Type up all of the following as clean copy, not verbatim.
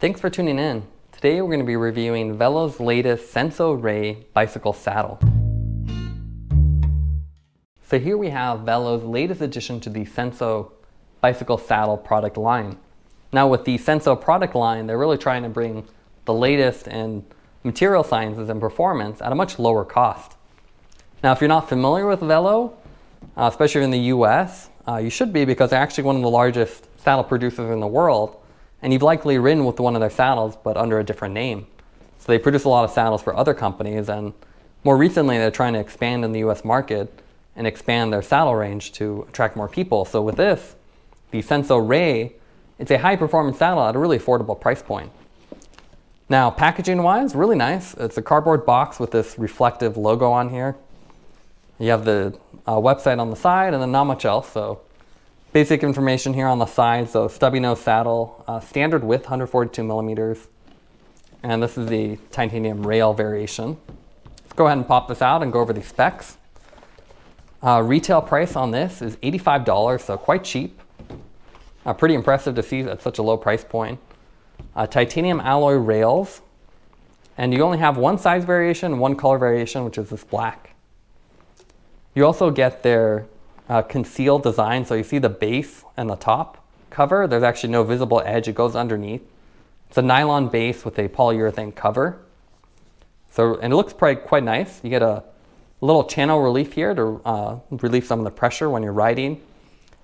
Thanks for tuning in. Today we're going to be reviewing Velo's latest Senso Ray bicycle saddle. So here we have Velo's latest addition to the Senso bicycle saddle product line. Now with the Senso product line, they're really trying to bring the latest in material sciences and performance at a much lower cost. Now if you're not familiar with Velo, especially in the US, you should be, because they're actually one of the largest saddle producers in the world. And you've likely ridden with one of their saddles, but under a different name. So they produce a lot of saddles for other companies, and more recently they're trying to expand in the US market and expand their saddle range to attract more people. So with this, the Senso Ray, it's a high performance saddle at a really affordable price point. Now packaging wise, really nice. It's a cardboard box with this reflective logo on here. You have the website on the side and then not much else. So basic information here on the side, so stubby nose saddle, standard width 142 millimeters, and this is the titanium rail variation. Let's go ahead and pop this out and go over the specs. Retail price on this is $85, so quite cheap. Pretty impressive to see at such a low price point. Titanium alloy rails, and you only have one size variation, one color variation, which is this black. You also get their concealed design, so you see the base and the top cover. There's actually no visible edge, it goes underneath. It's a nylon base with a polyurethane cover. So, and it looks quite nice. You get a little channel relief here to relieve some of the pressure when you're riding.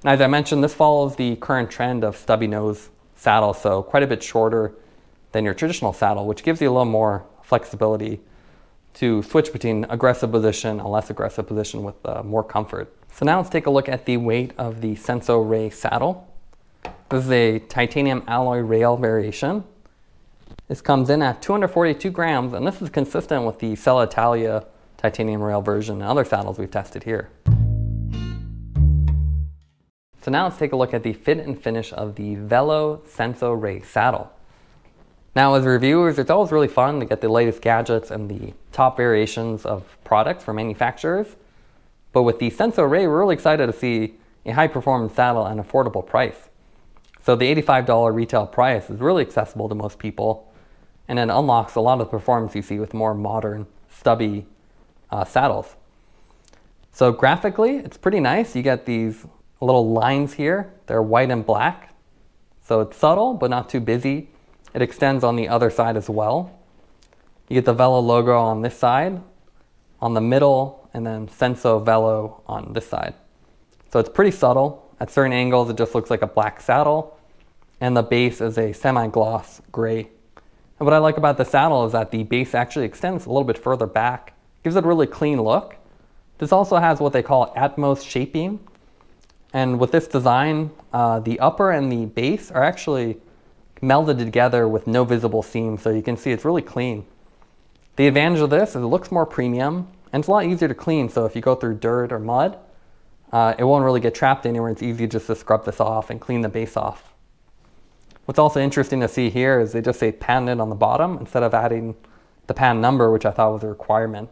And as I mentioned, this follows the current trend of stubby nose saddles, so quite a bit shorter than your traditional saddle, which gives you a little more flexibility to switch between aggressive position and less aggressive position with more comfort. So now let's take a look at the weight of the Senso Ray saddle. This is a titanium alloy rail variation. This comes in at 242 grams, and this is consistent with the Selle Italia titanium rail version and other saddles we've tested here. So now let's take a look at the fit and finish of the Velo Senso Ray saddle. Now as reviewers, it's always really fun to get the latest gadgets and the top variations of products from manufacturers. But with the Senso Ray, we're really excited to see a high-performance saddle at an affordable price. So the $85 retail price is really accessible to most people, and it unlocks a lot of the performance you see with more modern, stubby saddles. So graphically, it's pretty nice. You get these little lines here. They're white and black. So it's subtle, but not too busy. It extends on the other side as well. You get the Velo logo on this side, on the middle, and then Senso Velo on this side. So it's pretty subtle. At certain angles, it just looks like a black saddle, and the base is a semi-gloss gray. And what I like about the saddle is that the base actually extends a little bit further back, gives it a really clean look. This also has what they call Atmos shaping. And with this design, the upper and the base are actually melded together with no visible seams, so you can see it's really clean. The advantage of this is it looks more premium, and it's a lot easier to clean, so if you go through dirt or mud, it won't really get trapped anywhere. It's easy just to scrub this off and clean the base off. What's also interesting to see here is they just say patented on the bottom instead of adding the patent number, which I thought was a requirement.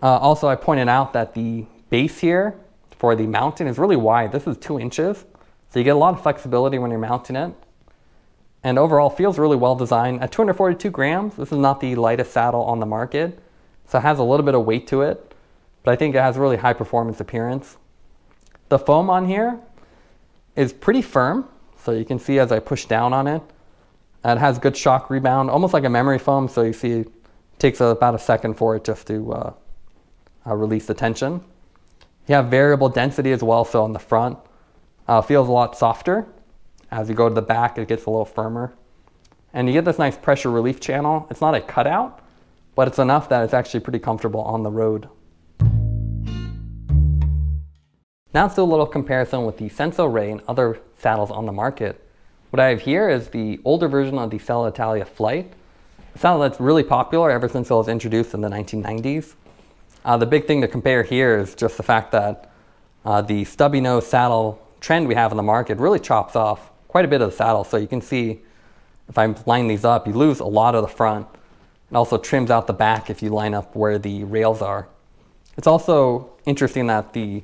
Also, I pointed out that the base here for the mounting is really wide. This is 2 inches, so you get a lot of flexibility when you're mounting it. And overall, feels really well designed. At 242 grams, this is not the lightest saddle on the market. So it has a little bit of weight to it, but I think it has really high performance appearance. The foam on here is pretty firm, so you can see as I push down on it, it has good shock rebound, almost like a memory foam, so you see it takes about a second for it just to release the tension. You have variable density as well, so on the front, feels a lot softer. As you go to the back, it gets a little firmer. And you get this nice pressure relief channel. It's not a cutout, but it's enough that it's actually pretty comfortable on the road. Now let's do a little comparison with the Senso Ray and other saddles on the market. What I have here is the older version of the Selle Italia Flite, a saddle that's really popular ever since it was introduced in the 1990s. The big thing to compare here is just the fact that the stubby nose saddle trend we have in the market really chops off quite a bit of the saddle. So you can see if I line these up, you lose a lot of the front. It also trims out the back if you line up where the rails are. It's also interesting that the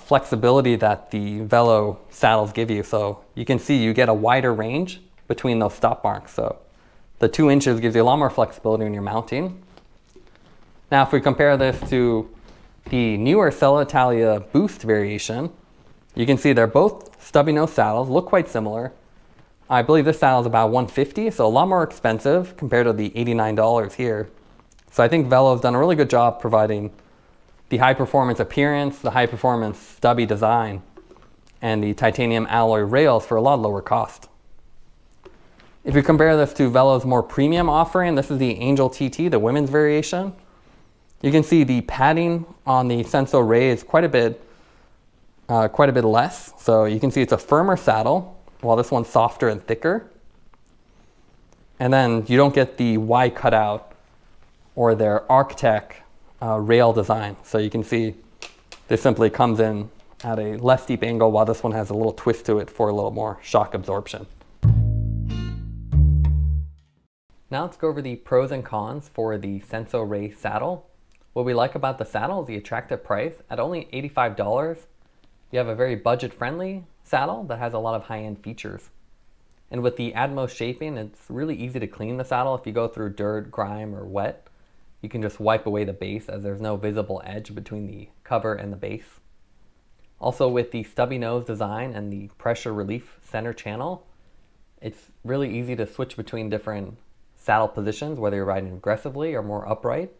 flexibility that the Velo saddles give you. So you can see you get a wider range between those stop marks. So the 2 inches gives you a lot more flexibility when you're mounting. Now, if we compare this to the newer Selle Italia Boost variation, you can see they're both stubby nose saddles, look quite similar. I believe this saddle is about $150, so a lot more expensive compared to the $89 here. So I think Velo's done a really good job providing the high performance appearance, the high performance stubby design, and the titanium alloy rails for a lot lower cost. If you compare this to Velo's more premium offering, this is the Angel TT, the women's variation. You can see the padding on the Senso Ray is quite a bit less. So you can see it's a firmer saddle, while this one's softer and thicker. And then you don't get the Y cutout or their ArcTech rail design. So you can see this simply comes in at a less steep angle, while this one has a little twist to it for a little more shock absorption. Now let's go over the pros and cons for the Senso Ray saddle. What we like about the saddle is the attractive price. At only $85, you have a very budget-friendly saddle that has a lot of high-end features. And with the Atmos shaping, it's really easy to clean the saddle. If you go through dirt, grime, or wet, you can just wipe away the base, as there's no visible edge between the cover and the base. Also, with the stubby nose design and the pressure relief center channel, it's really easy to switch between different saddle positions, whether you're riding aggressively or more upright.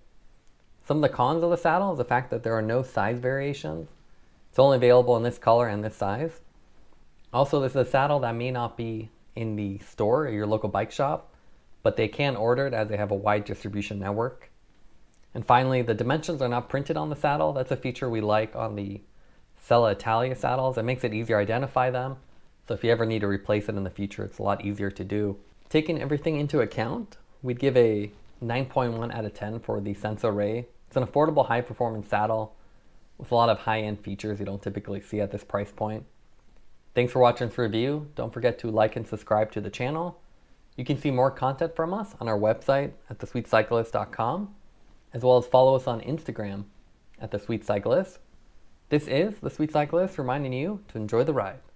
Some of the cons of the saddle is the fact that there are no size variations. It's only available in this color and this size. Also, this is a saddle that may not be in the store or your local bike shop, but they can order it as they have a wide distribution network. And finally, the dimensions are not printed on the saddle. That's a feature we like on the Selle Italia saddles. It makes it easier to identify them. So if you ever need to replace it in the future, it's a lot easier to do. Taking everything into account, we'd give a 9.1 out of 10 for the Senso Ray. It's an affordable high-performance saddle with a lot of high-end features you don't typically see at this price point. Thanks for watching this review. Don't forget to like and subscribe to the channel. You can see more content from us on our website at thesweetcyclist.com, as well as follow us on Instagram at The Sweet Cyclist. This is The Sweet Cyclist reminding you to enjoy the ride.